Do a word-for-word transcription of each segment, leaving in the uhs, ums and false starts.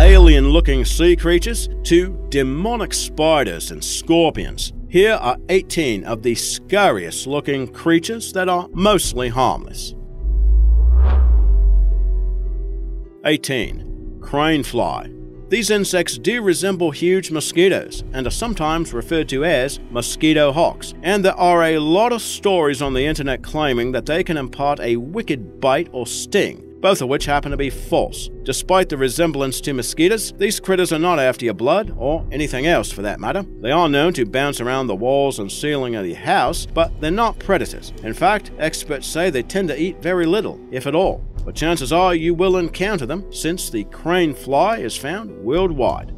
alien-looking sea creatures to demonic spiders and scorpions. Here are eighteen of the scariest-looking creatures that are mostly harmless. eighteen. Cranefly. These insects do resemble huge mosquitoes and are sometimes referred to as mosquito hawks, and there are a lot of stories on the internet claiming that they can impart a wicked bite or sting, both of which happen to be false. Despite the resemblance to mosquitoes, these critters are not after your blood, or anything else for that matter. They are known to bounce around the walls and ceiling of your house, but they're not predators. In fact, experts say they tend to eat very little, if at all. But chances are you will encounter them, since the crane fly is found worldwide.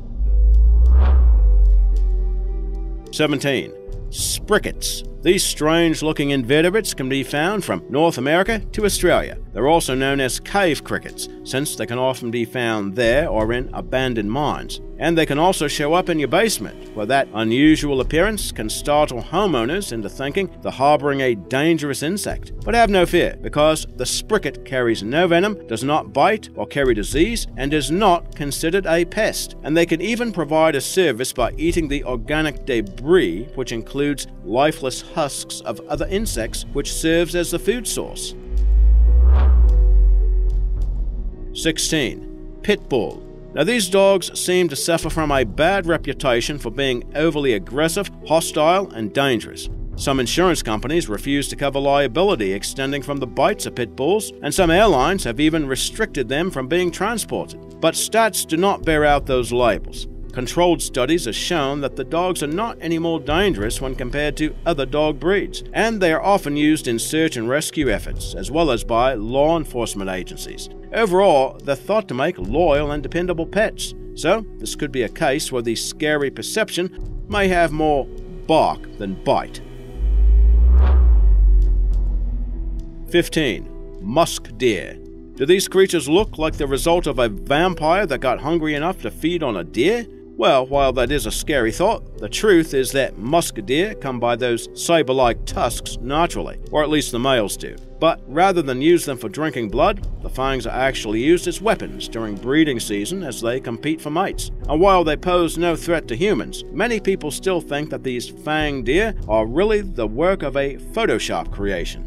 seventeen. Sprickets. These strange-looking invertebrates can be found from North America to Australia. They're also known as cave crickets, since they can often be found there or in abandoned mines. And they can also show up in your basement, where that unusual appearance can startle homeowners into thinking they're harboring a dangerous insect. But have no fear, because the spricket carries no venom, does not bite or carry disease, and is not considered a pest. And they can even provide a service by eating the organic debris, which includes lifeless husks of other insects, which serves as the food source. sixteen. Pit bull. Now, these dogs seem to suffer from a bad reputation for being overly aggressive, hostile, and dangerous. Some insurance companies refuse to cover liability extending from the bites of pit bulls, and some airlines have even restricted them from being transported. But stats do not bear out those labels. Controlled studies have shown that the dogs are not any more dangerous when compared to other dog breeds, and they are often used in search and rescue efforts, as well as by law enforcement agencies. Overall, they're thought to make loyal and dependable pets, so this could be a case where the scary perception may have more bark than bite. fifteen. Musk deer. Do these creatures look like the result of a vampire that got hungry enough to feed on a deer? Well, while that is a scary thought, the truth is that musk deer come by those saber-like tusks naturally, or at least the males do. But rather than use them for drinking blood, the fangs are actually used as weapons during breeding season as they compete for mates. And while they pose no threat to humans, many people still think that these fang deer are really the work of a Photoshop creation.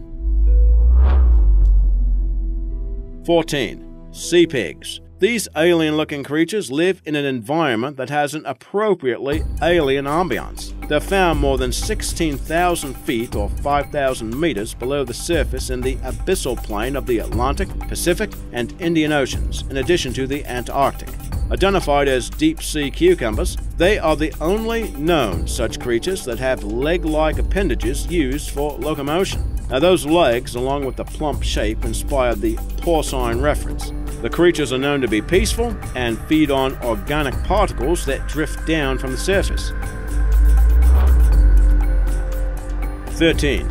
fourteen. Sea pigs. These alien-looking creatures live in an environment that has an appropriately alien ambiance. They're found more than sixteen thousand feet or five thousand meters below the surface in the abyssal plain of the Atlantic, Pacific, and Indian Oceans, in addition to the Antarctic. Identified as deep-sea cucumbers, they are the only known such creatures that have leg-like appendages used for locomotion. Now, those legs, along with the plump shape, inspired the porcine reference. The creatures are known to be peaceful and feed on organic particles that drift down from the surface. thirteen.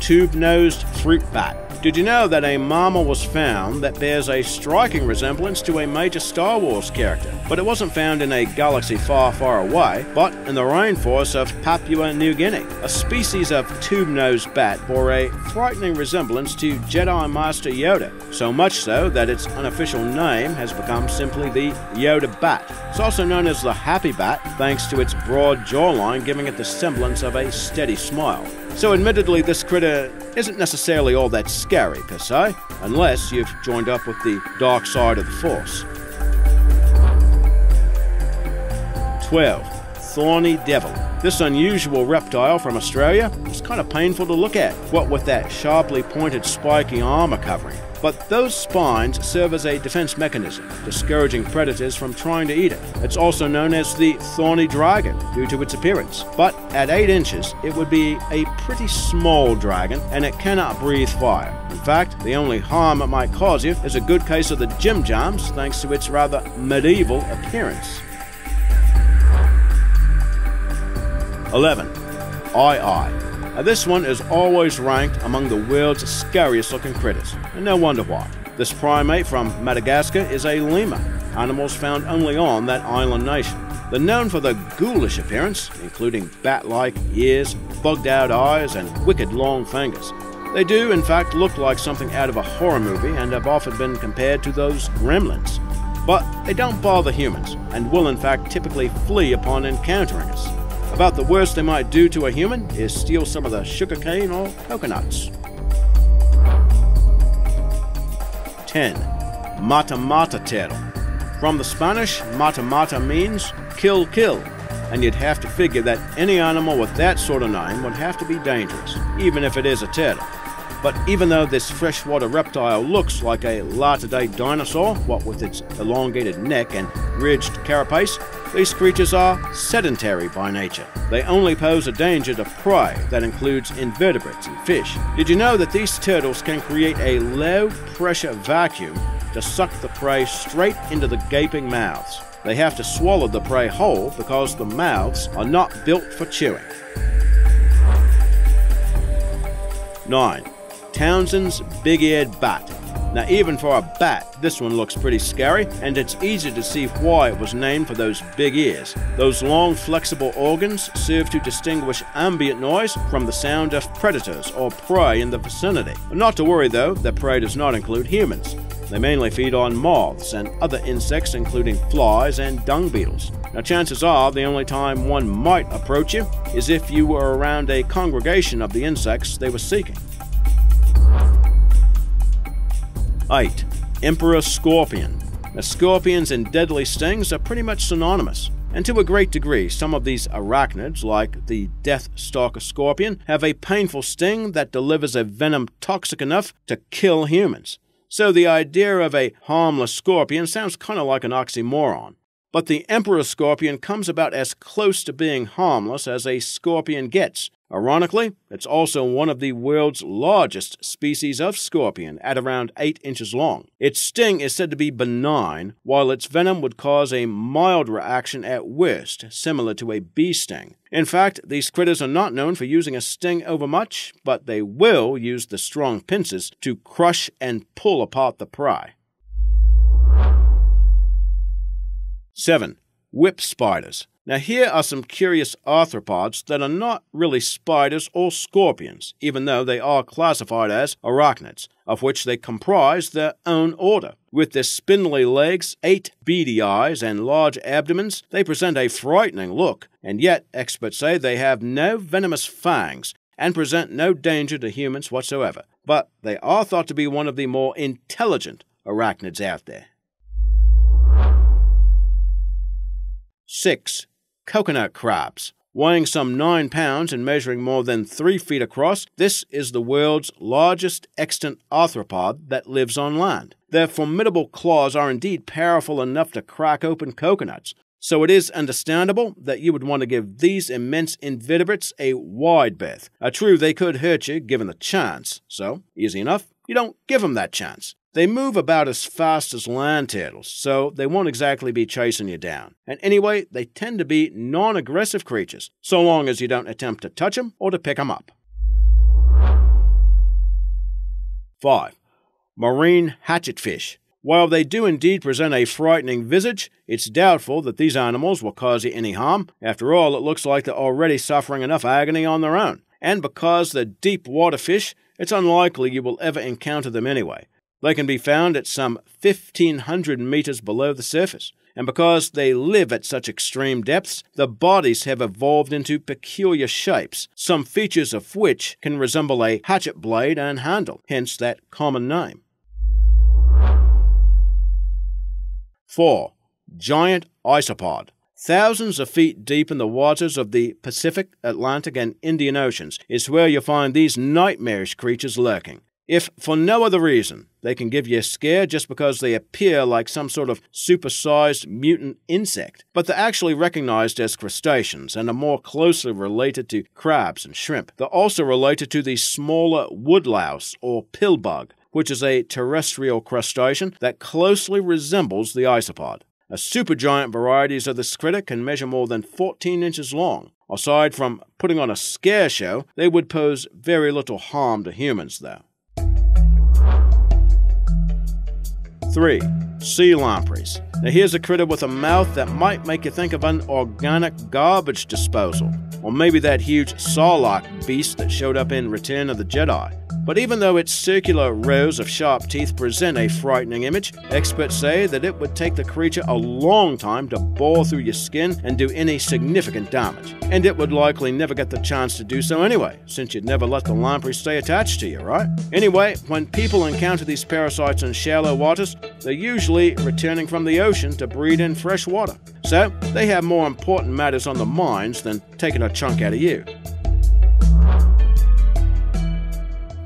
Tube-nosed fruit bat. Did you know that a mama was found that bears a striking resemblance to a major Star Wars character? But it wasn't found in a galaxy far, far away, but in the rainforests of Papua New Guinea. A species of tube-nosed bat bore a frightening resemblance to Jedi Master Yoda, so much so that its unofficial name has become simply the Yoda bat. It's also known as the Happy Bat, thanks to its broad jawline giving it the semblance of a steady smile. So admittedly, this critter isn't necessarily all that scary per se, unless you've joined up with the dark side of the Force. twelve. Thorny devil. This unusual reptile from Australia is kind of painful to look at, what with that sharply pointed spiky armor covering. But those spines serve as a defense mechanism, discouraging predators from trying to eat it. It's also known as the thorny dragon due to its appearance, but at eight inches, it would be a pretty small dragon, and it cannot breathe fire. In fact, the only harm it might cause you is a good case of the jim jams, thanks to its rather medieval appearance. eleven. Eye-Eye. Now, this one is always ranked among the world's scariest looking critters, and no wonder why. This primate from Madagascar is a lemur, animals found only on that island nation. They're known for their ghoulish appearance, including bat-like ears, bugged-out eyes, and wicked long fingers. They do, in fact, look like something out of a horror movie and have often been compared to those gremlins. But they don't bother humans, and will in fact typically flee upon encountering us. About the worst they might do to a human is steal some of the sugarcane or coconuts. ten. Mata Mata Turtle. From the Spanish, Mata Mata means kill kill, and you'd have to figure that any animal with that sort of name would have to be dangerous, even if it is a turtle. But even though this freshwater reptile looks like a latter-day dinosaur, what with its elongated neck and ridged carapace, these creatures are sedentary by nature. They only pose a danger to prey that includes invertebrates and fish. Did you know that these turtles can create a low-pressure vacuum to suck the prey straight into the gaping mouths? They have to swallow the prey whole because the mouths are not built for chewing. nine. Townsend's Big Eared Bat. Now, even for a bat, this one looks pretty scary, and it's easy to see why it was named for those big ears. Those long, flexible organs serve to distinguish ambient noise from the sound of predators or prey in the vicinity. Not to worry, though, their prey does not include humans. They mainly feed on moths and other insects, including flies and dung beetles. Now, chances are the only time one might approach you is if you were around a congregation of the insects they were seeking. eight. Emperor Scorpion. Now, scorpions and deadly stings are pretty much synonymous, and to a great degree some of these arachnids, like the death stalker scorpion, have a painful sting that delivers a venom toxic enough to kill humans. So the idea of a harmless scorpion sounds kind of like an oxymoron. But the emperor scorpion comes about as close to being harmless as a scorpion gets. Ironically, it's also one of the world's largest species of scorpion, at around eight inches long. Its sting is said to be benign, while its venom would cause a mild reaction at worst, similar to a bee sting. In fact, these critters are not known for using a sting overmuch, but they will use the strong pincers to crush and pull apart the prey. seven. Whip spiders. Now, here are some curious arthropods that are not really spiders or scorpions, even though they are classified as arachnids, of which they comprise their own order. With their spindly legs, eight beady eyes, and large abdomens, they present a frightening look, and yet experts say they have no venomous fangs and present no danger to humans whatsoever. But they are thought to be one of the more intelligent arachnids out there. six. Coconut crabs. Weighing some nine pounds and measuring more than three feet across, this is the world's largest extant arthropod that lives on land. Their formidable claws are indeed powerful enough to crack open coconuts, so it is understandable that you would want to give these immense invertebrates a wide berth. Uh, true, they could hurt you given the chance, so, easy enough, you don't give them that chance. They move about as fast as land turtles, so they won't exactly be chasing you down. And anyway, they tend to be non-aggressive creatures, so long as you don't attempt to touch them or to pick them up. five. Marine hatchetfish. While they do indeed present a frightening visage, it's doubtful that these animals will cause you any harm. After all, it looks like they're already suffering enough agony on their own. And because they're deep water fish, it's unlikely you will ever encounter them anyway. They can be found at some fifteen hundred meters below the surface, and because they live at such extreme depths, their bodies have evolved into peculiar shapes, some features of which can resemble a hatchet blade and handle, hence that common name. four. Giant isopod. Thousands of feet deep in the waters of the Pacific, Atlantic, and Indian Oceans is where you find these nightmarish creatures lurking. If for no other reason, they can give you a scare just because they appear like some sort of supersized mutant insect. But they're actually recognized as crustaceans and are more closely related to crabs and shrimp. They're also related to the smaller woodlouse or pillbug, which is a terrestrial crustacean that closely resembles the isopod. A supergiant varieties of this critter can measure more than fourteen inches long. Aside from putting on a scare show, they would pose very little harm to humans, though. three. Sea lampreys. Now, here's a critter with a mouth that might make you think of an organic garbage disposal, or maybe that huge sarlacc beast that showed up in Return of the Jedi. But even though its circular rows of sharp teeth present a frightening image, experts say that it would take the creature a long time to bore through your skin and do any significant damage. And it would likely never get the chance to do so anyway, since you'd never let the lamprey stay attached to you, right? Anyway, when people encounter these parasites in shallow waters, they're usually returning from the ocean to breed in fresh water. So, they have more important matters on their minds than taking a chunk out of you.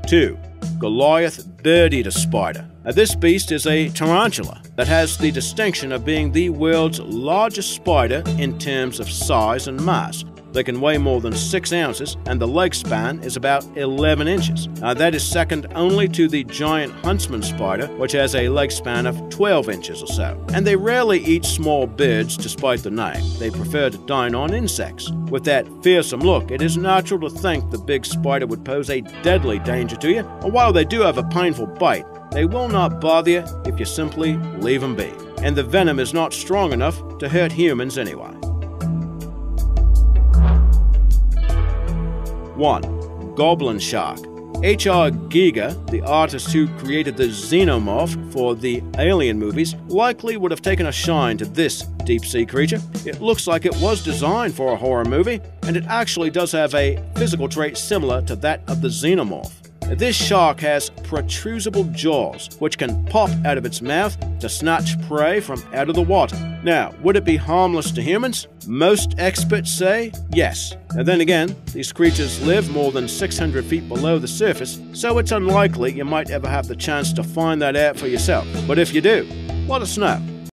two. Goliath bird eater spider. Now, this beast is a tarantula that has the distinction of being the world's largest spider in terms of size and mass. They can weigh more than six ounces, and the leg span is about eleven inches. Now, that is second only to the giant huntsman spider, which has a leg span of twelve inches or so. And they rarely eat small birds despite the name. They prefer to dine on insects. With that fearsome look, it is natural to think the big spider would pose a deadly danger to you, and while they do have a painful bite, they will not bother you if you simply leave them be. And the venom is not strong enough to hurt humans anyway. one. Goblin Shark. H R Giger, the artist who created the Xenomorph for the Alien movies, likely would have taken a shine to this deep-sea creature. It looks like it was designed for a horror movie, and it actually does have a physical trait similar to that of the Xenomorph. This shark has protrusible jaws, which can pop out of its mouth to snatch prey from out of the water. Now, would it be harmless to humans? Most experts say yes. And then again, these creatures live more than six hundred feet below the surface, so it's unlikely you might ever have the chance to find that out for yourself. But if you do, let us know.